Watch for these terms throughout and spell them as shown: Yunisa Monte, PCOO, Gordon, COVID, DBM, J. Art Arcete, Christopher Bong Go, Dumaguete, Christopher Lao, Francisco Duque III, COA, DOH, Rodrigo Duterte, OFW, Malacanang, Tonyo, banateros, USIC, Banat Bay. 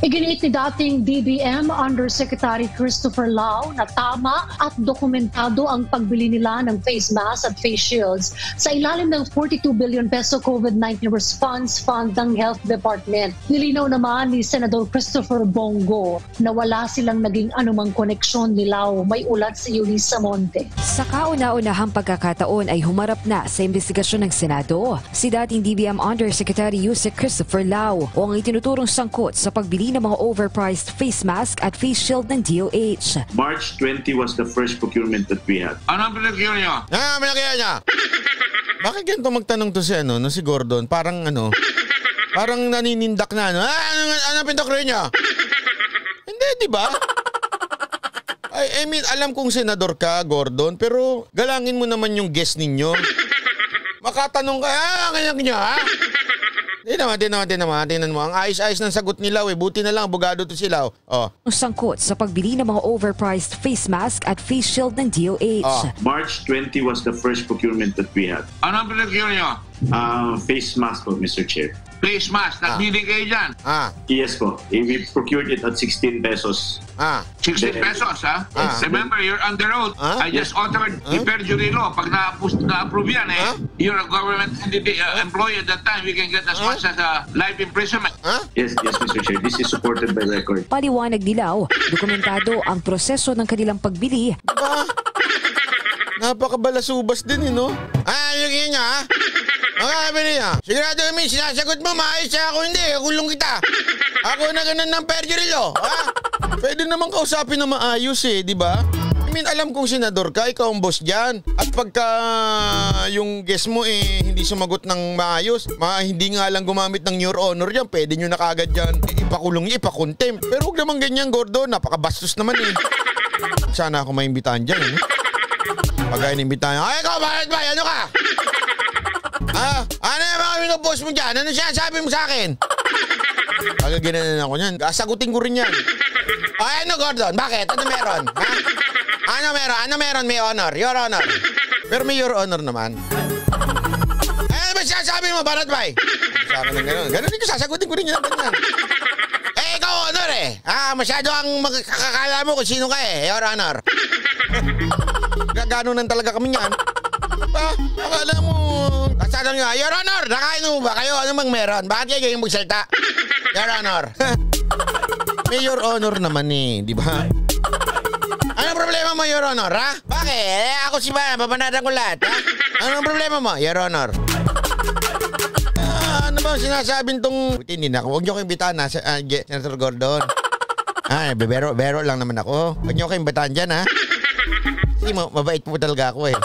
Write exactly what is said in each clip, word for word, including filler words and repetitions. Iginit ni dating D B M Undersecretary Christopher Lao na tama at dokumentado ang pagbili nila ng face masks at face shields sa ilalim ng forty-two billion peso COVID nineteen Response Fund ng Health Department. Nilinaw naman ni Senador Christopher Bong Go na wala silang naging anumang koneksyon ni Lao. May ulat si Yunisa Monte. Sa kauna-unahang pagkakataon ay humarap na sa investigasyon ng Senado si dating D B M Undersecretary Christopher Lao o ang itinuturong sangkot sa pagbili ng mga overpriced face mask at face shield ng D O H. March twentieth was the first procurement that we had. Ano ang pinagkiyo niya? Ano ang pinagkiyo niya? Bakit ganito magtanong to si, ano, no, si Gordon? Parang ano, parang naninindak na. Ano, ah, ano, ano ang pinagkiyo niya? Hindi, di ba? I, I mean, alam kong senador ka, Gordon, pero galangin mo naman yung guess ninyo. Makatanong ka, ah, kanyang niya, ha? Di naman, di naman, di naman. Tingnan mo, ang ayos-ayos ng sagot ni Lao eh. Buti na lang, abogado to si Lao. Oh. Sangkot sa pagbili ng mga overpriced face mask at face shield ng D O H. Oh. March twentieth was the first procurement that we had. Ano ang pinagkiyo niyo? Uh, face mask po, Mister Chair. Face mask, nagbili ah. kayo dyan? Ah. Yes po. We procured it at sixteen pesos. Ah. sixteen pesos, ha? Ah. Remember, you're on the road. Ah? I just authored ah? the perjury law. Pag na-approve yan, eh, ah? you're a government entity, uh, employee at that time. We can get as much as a life imprisonment. Ah? Yes, yes, Mister Chair. This is supported by record. Paliwanag dilaw, dokumentado ang proseso ng kanilang pagbili. Diba? Napakabalasubas din, eh, no? Ah, yung yun niya, ha? Makakabili niya. Sigurado kami, sinasagot mo, maayos siya. Ako hindi, kulong kita. Ako na ganun ng perjury law, ha? Pwede naman kausapin na maayos, eh, di ba? I mean, alam kong senador ka, ikaw ang boss dyan. At pagka yung guest mo eh hindi sumagot ng maayos, ma, hindi nga lang gumamit ng your honor dyan, pwede nyo na kagad dyan ipakulong, ipakontempt. Pero huwag naman ganyan, Gordon, napakabastos naman eh. Sana ako maimbitahan dyan eh. Pagka inimbitahan, ay ikaw, bakit ba? Ano ka? Ah, ano yung mga minopost mo dyan? Ano siya sabi mo sa akin? Pagkaginanan ako yan, sagutin ko rin yan. Ay, ano Gordon, bakit? Ano meron? Ha? Ano meron? Ano meron? May honor. Your honor. Pero may your honor naman. Eh, ba sasabihin mo, Banat Bay? Sabi ng gano'n. Gano'n din ko, sasagutin ko rin yun. Eh, ikaw honor eh. Ah, masyado ang makakala mo kung sino ka eh. Your honor. Gagano'n talaga kami yan. Ba? Akala mo. Kasada nyo, your honor, nakain mo ba kayo? Ano bang meron? Bakit kayo yung magsalta? Your honor. May your honor naman eh, di ba? Anong problema mo, Your Honor, ha? Bakit? Eh, ako si Bayan, papanadan ko lahat, ha? Anong problema mo, Your Honor? Ah, ano ba sinasabing tong... Buti, hindi na ako. Huwag niyo ko imbitaan, ha? Uh, Senator Gordon. Ah, bero, bero lang naman ako. Huwag niyo ko imbitaan dyan, ha? Kasi mabait po talaga ako, eh.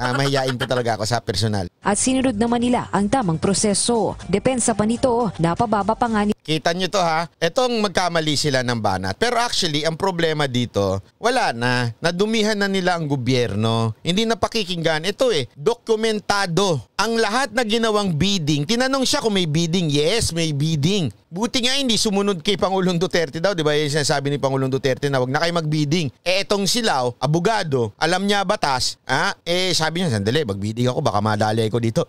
Ah, mahiyain po talaga ako sa personal. At sinunod naman nila ang tamang proseso. Depensa pa nito, napababa pa nga ni... Kita nyo to ha, etong magkamali sila ng banat. Pero actually, ang problema dito, wala na. Nadumihan na nila ang gobyerno. Hindi na pakikinggan. Ito eh, dokumentado. Ang lahat na ginawang bidding, tinanong siya kung may bidding. Yes, may bidding. Buti nga hindi sumunod kay Pangulong Duterte daw. Diba yung sinasabi ni Pangulong Duterte na huwag na kayo mag-bidding. Eh etong silaw, abogado, alam niya batas. Ah, eh sabi niya, sandali, mag-bidding ako, baka madali ako dito.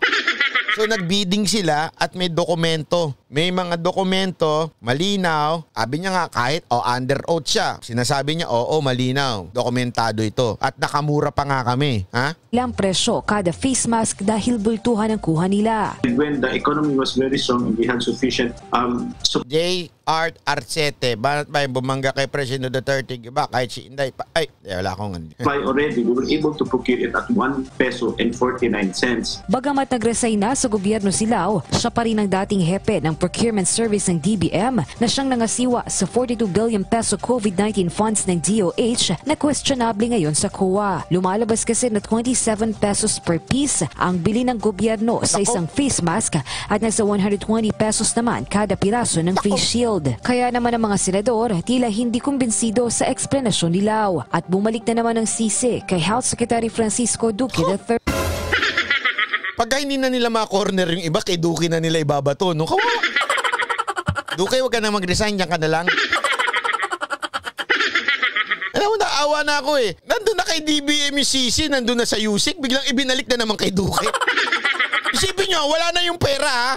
So nagbidding sila at may dokumento. May mga dokumento, malinaw. Sabi niya nga kahit o oh, under oath siya. Sinasabi niya, oo, malinaw. Dokumentado ito. At nakamura pa nga kami. Ha? Ilang presyo kada face mask dahil bultuhan ang kuha nila. When the economy was very strong and we had sufficient... Um, so J. Art Arcete, Banat Bay, bumangga kay President Duterte, ba? Kahit si Inday pa. Ay, wala akong... By already, we were able to procure it at one peso and forty-nine cents. Bagamat nag-resign na sa gobyerno si Lao, siya pa rin ang dating hepe ng procurement service ng D B M na siyang nangasiwa sa forty-two billion peso COVID nineteen funds ng D O H na questionable ngayon sa C O A. Lumalabas kasi na twenty-seven pesos per piece ang bili ng gobyerno sa isang face mask at nasa one hundred twenty pesos naman kada piraso ng face shield. Kaya naman ang mga senador tila hindi kumbinsido sa eksplanasyon ni Lao at bumalik na naman ang sisi kay Health Secretary Francisco Duque the third. Pagka hindi na nila ma-corner yung iba, kay Duque na nila ibabato, no? Kawawa! Duque, huwag ka na mag-resign, yan ka na lang. Alam mo, naawa na ako eh. Nandun na kay D B M yung sisi, nandun na sa U S I C, biglang ibinalik na naman kay Duque. Isipin nyo, wala na yung pera, ha?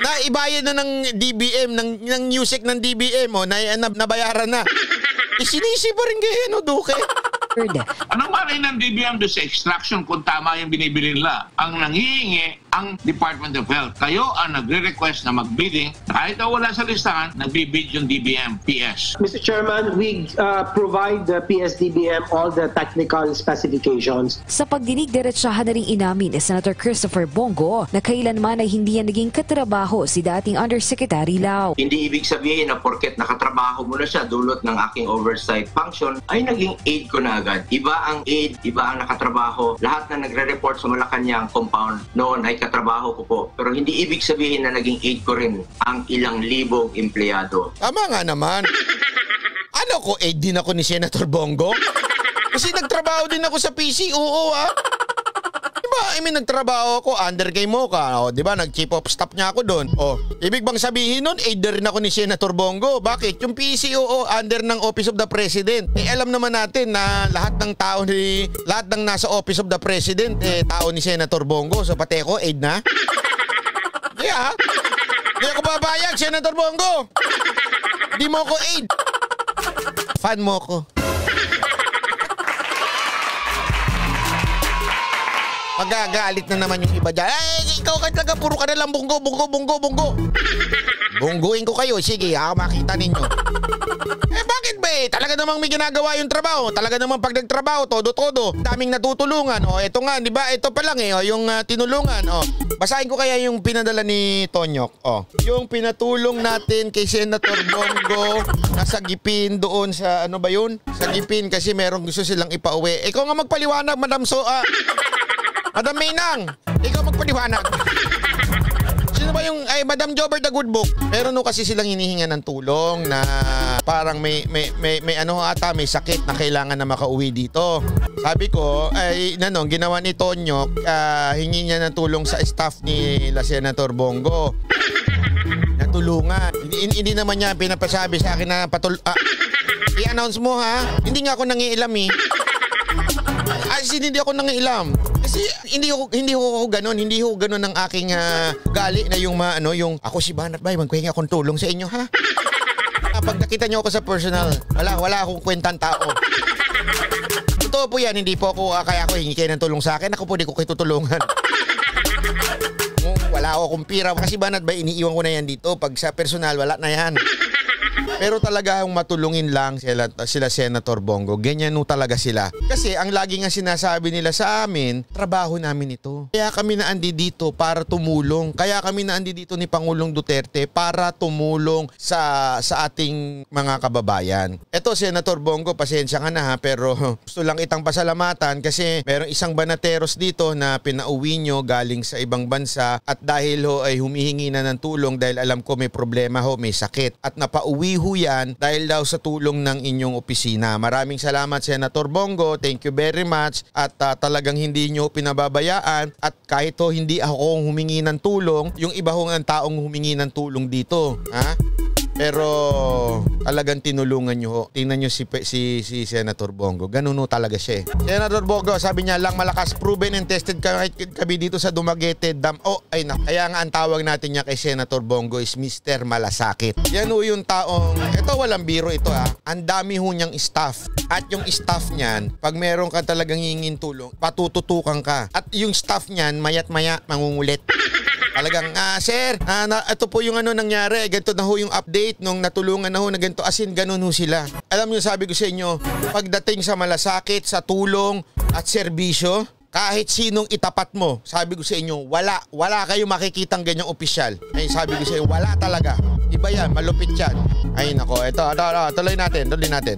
Na ibayad na ng D B M, ng, ng music ng D B M, oh, na, na, nabayaran na. E, sinisi pa rin kayo, no, Duque? Anong mali ng D B M doon sa extraction kung tama yung binibili nila? Ang nangihingi ang Department of Health. Kayo ang nagre-request na mag-bidding. Kahit na wala sa listahan, nagbibid yung D B M, P S. Mister Chairman, we uh, provide the P S D B M all the technical specifications. Sa pagdinig, diretsahan na rin inamin ni Senator Christopher Bong Go na kailanman ay hindi yan naging katrabaho si dating Undersecretary Lao. Hindi ibig sabihin na porket nakatrabaho mo na siya dulot ng aking oversight function ay naging aid ko na agad. Iba ang aid, iba ang nakatrabaho. Lahat na nagre-report sa Malacanang compound noon ay katrabaho ko po. Pero hindi ibig sabihin na naging aid ko rin ang ilang libong empleyado. Tama nga naman. Ano ko, aid din ako ni Senator Bong Go? Kasi nagtrabaho din ako sa P C O O, ha? Diba, I mean, nagtrabaho ako under kay Mocha. O, diba, nag-chief of staff niya ako doon. O, ibig bang sabihin nun, aid na rin ako ni Senator Bong Go? Bakit? Yung P C O O, under ng Office of the President. Eh, alam naman natin na lahat ng tao ni, lahat ng nasa Office of the President, eh, tao ni Senator Bong Go. So, pati ako, aid na. Yeah. Hindi ako babayag, Senator Bong Go. Hindi mo ako aid. Fan mo ako. Magagalit na naman yung iba dyan. Ay, ikaw ka talaga. Puro ka na lang bunggo, bunggo, bunggo, bunggo. Bungguin ko kayo. Sige, ha, makita ninyo. Eh, bakit ba eh? Talaga namang may ginagawa yung trabaho. Talaga namang pag nagtrabaho, todo-todo. Daming natutulungan. O, eto nga, di ba? Eto pa lang eh. O, yung uh, tinulungan. O, basahin ko kaya yung pinadala ni Tonyok. O, yung pinatulong natin kay Senator Bongo na sagipin doon sa, ano ba yun? Sagipin kasi merong gusto silang ipauwi. Ikaw nga magpaliwanag, Madam Soa. Madam Mainang, ikaw magpaliwanag. Sino ba yung, ay, Madam Jobber the Good Book? Meron no kasi silang hinihinga ng tulong na parang may, may, may, may ano ata, may sakit na kailangan na makauwi dito. Sabi ko, ay, nanong, ginawa ni Tonyo, uh, hingi niya ng tulong sa staff ni la Senator Bong Go. Natulungan. Hindi naman niya pinapasabi sa akin na patul... Uh, i-announce mo, ha? Hindi nga ako nangiilam, eh. As in, hindi ako nangiilam. Kasi hindi ko hindi ko ganoon, hindi ko ganoon ng aking uh, gali na yung ma, ano, yung ako si Banat Bay, magkuhingi akong tulong sa inyo, ha. Pag nakita niyo ako sa personal, wala wala akong kwentang tao. Totoo po 'yan, hindi po ako uh, kaya ako hingi kayo ng tulong sa akin, ako po hindi ko kayo tutulungan. Wala akong pira kasi Banat Bay, iniiwan ko na 'yan dito. Pag sa personal, wala na 'yan. Pero talaga ang matulungin lang sila, sila Senator Bong Go. Ganyan no talaga sila. Kasi ang lagi nga sinasabi nila sa amin, trabaho namin ito. Kaya kami naandi dito para tumulong. Kaya kami naandi dito ni Pangulong Duterte para tumulong sa, sa ating mga kababayan. Eto, Senator Bong Go, pasensya ka na, ha, pero gusto lang itang pasalamatan kasi merong isang banateros dito na pinauwi nyo galing sa ibang bansa at dahil ho ay humihingi na ng tulong dahil alam ko may problema ho, may sakit. At napauwi ho yan dahil daw sa tulong ng inyong opisina. Maraming salamat, Senator Bong Go. Thank you very much. At uh, talagang hindi nyo pinababayaan. At kahit ho, hindi ako humingi ng tulong, yung iba hong ang taong humingi ng tulong dito. Ha? Pero talagang tinulungan nyo ho. Tingnan nyo si, si, si Senator Bong Go. Ganun ho talaga siya eh. Senator Bong Go, sabi niya lang, malakas proven and tested kami, kami dito sa Dumaguete Dam. Oh, ay na. Kaya nga ang tawag natin niya kay Senator Bong Go is Mister Malasakit. Yan ho yung taong, ito walang biro ito, ha. Ang dami ho niyang staff. At yung staff niyan, pag meron ka talagang hingin tulong, patututukan ka. At yung staff niyan, mayat maya, mangungulit. Talagang, ah, sir, ah, na, ito po yung ano nangyari. Ganito na ho yung update nung natulungan na ho na ganito. As in, ganun ho sila. Alam nyo, sabi ko sa inyo, pagdating sa malasakit, sa tulong at serbisyo, kahit sinong itapat mo, sabi ko sa inyo, wala. Wala kayo makikitang ganyang opisyal. Ay, sabi ko sa inyo, wala talaga. Iba yan, malupit yan. Ay nako, ito, ito, ito, tuloy natin, tuloy natin.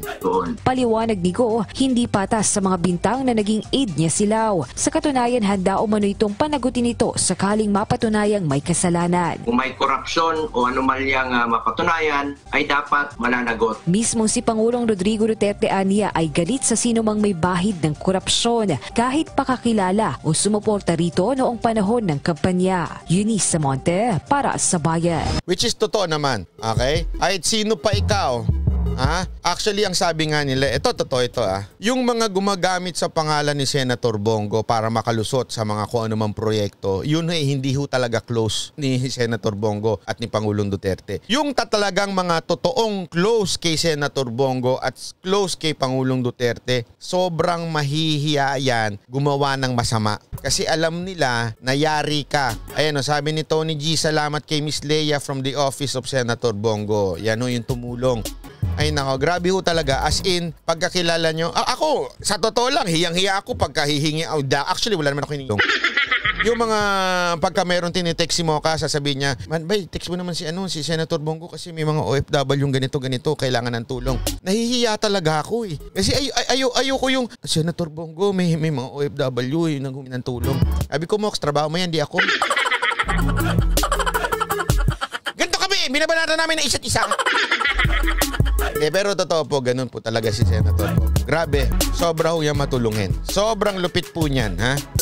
Paliwanag ni Go, hindi patas sa mga bintang na naging aid niya si Lao. Sa katunayan, handa umano itong panagutin ito sakaling mapatunayang may kasalanan. Kung may korupsyon o anomalyang uh, mapatunayan, ay dapat mananagot. Mismong si Pangulong Rodrigo Duterte aniya ay galit sa sino mang may bahid ng korupsyon, kahit pakakilala o sumuporta rito noong panahon ng kampanya. Yunisa Monte, para sa Bayan. Which is totoo naman. Okay? Ay, sino pa ikaw? Ah, actually ang sabi nga nila, ito totoo ito ah. Yung mga gumagamit sa pangalan ni Senator Bong Go para makalusot sa mga kung anumang proyekto, yun ay hindi ho talaga close ni Senator Bong Go at ni Pangulong Duterte. Yung tatalagang mga totoong close kay Senator Bong Go at close kay Pangulong Duterte, sobrang mahihiya yan gumawa ng masama. Kasi alam nila nayari ka. Ayan o, sabi ni Tony G, salamat kay Miss Leia from the office of Senator Bong Go. Yan o yung tumulong. Ay nako, grabe ho talaga. As in, pagkakilala nyo, ah, ako, sa totoo lang, hiyang-hiya ako pagkahihingi. Oh, da, actually, wala naman ako hiningi. Yung mga pagka meron tinitext si Mocha, sasabihin niya, man, bay, text mo naman si ano, si Senator Bong Go kasi may mga O F W yung ganito-ganito, kailangan ng tulong. Nahihiya talaga ako eh. Kasi ay, ay, ayaw, ayaw ko yung, Senator Bong Go, may, may mga O F W yung nanghumingi ng tulong. Sabi ko, Mox, trabaho mo yan, di ako. Ganito kami, binabanatan namin na isa't isa. Eh, pero totoo po, ganun po talaga si Senator Bong. Grabe, sobra ho yan matulungin. Sobrang lupit po niyan, ha?